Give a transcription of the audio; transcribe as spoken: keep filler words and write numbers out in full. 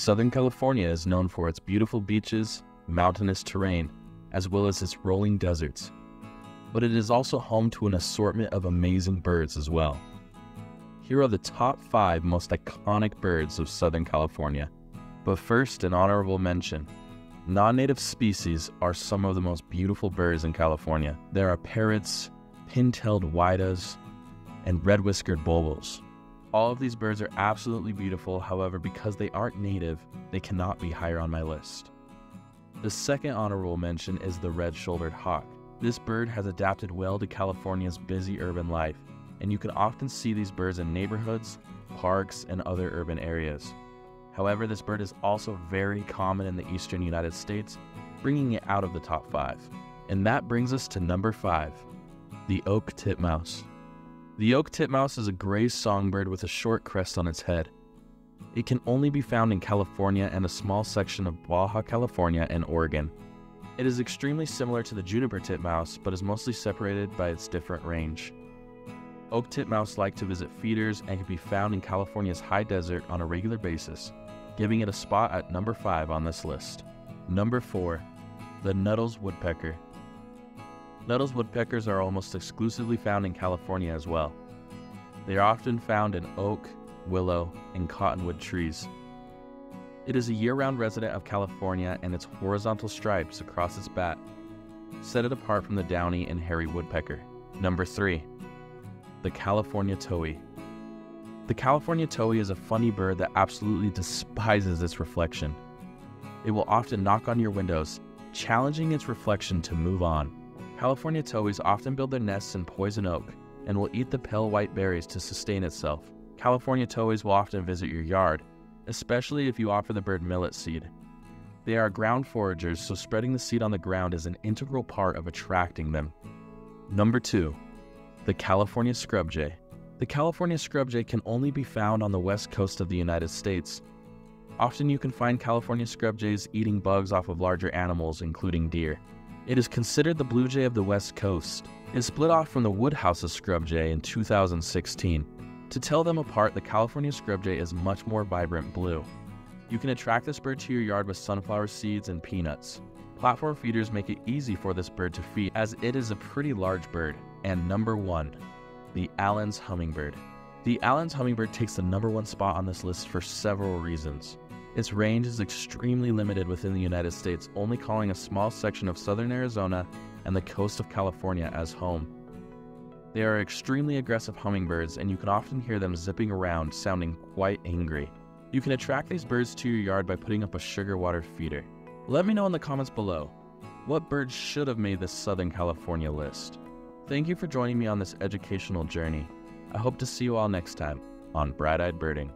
Southern California is known for its beautiful beaches, mountainous terrain, as well as its rolling deserts. But it is also home to an assortment of amazing birds as well. Here are the top five most iconic birds of Southern California. But first, an honorable mention. Non-native species are some of the most beautiful birds in California. There are parrots, pin-tailed widas, and red-whiskered bulbuls. All of these birds are absolutely beautiful, however, because they aren't native, they cannot be higher on my list. The second honorable mention is the red-shouldered hawk. This bird has adapted well to California's busy urban life, and you can often see these birds in neighborhoods, parks, and other urban areas. However, this bird is also very common in the eastern United States, bringing it out of the top five. And that brings us to number five, the Oak Titmouse. The Oak Titmouse is a gray songbird with a short crest on its head. It can only be found in California and a small section of Baja California and Oregon. It is extremely similar to the Juniper Titmouse, but is mostly separated by its different range. Oak Titmouse like to visit feeders and can be found in California's high desert on a regular basis, giving it a spot at number five on this list. Number four, the Nuttall's Woodpecker. Nuttall's woodpeckers are almost exclusively found in California as well. They are often found in oak, willow, and cottonwood trees. It is a year-round resident of California, and its horizontal stripes across its bat set it apart from the downy and hairy woodpecker. Number three, the California towhee. The California towhee is a funny bird that absolutely despises its reflection. It will often knock on your windows, challenging its reflection to move on. California towhees often build their nests in poison oak and will eat the pale white berries to sustain itself. California towhees will often visit your yard, especially if you offer the bird millet seed. They are ground foragers, so spreading the seed on the ground is an integral part of attracting them. Number two, the California scrub jay. The California scrub jay can only be found on the west coast of the United States. Often you can find California scrub jays eating bugs off of larger animals, including deer. It is considered the blue jay of the West Coast. It split off from the Woodhouse's scrub jay in two thousand sixteen. To tell them apart, the California scrub jay is much more vibrant blue. You can attract this bird to your yard with sunflower seeds and peanuts. Platform feeders make it easy for this bird to feed, as it is a pretty large bird. And number one, the Allen's hummingbird. The Allen's hummingbird takes the number one spot on this list for several reasons. Its range is extremely limited within the United States, only calling a small section of southern Arizona and the coast of California as home. They are extremely aggressive hummingbirds, and you can often hear them zipping around, sounding quite angry. You can attract these birds to your yard by putting up a sugar water feeder. Let me know in the comments below, what birds should have made this Southern California list? Thank you for joining me on this educational journey. I hope to see you all next time on Bright-Eyed Birding.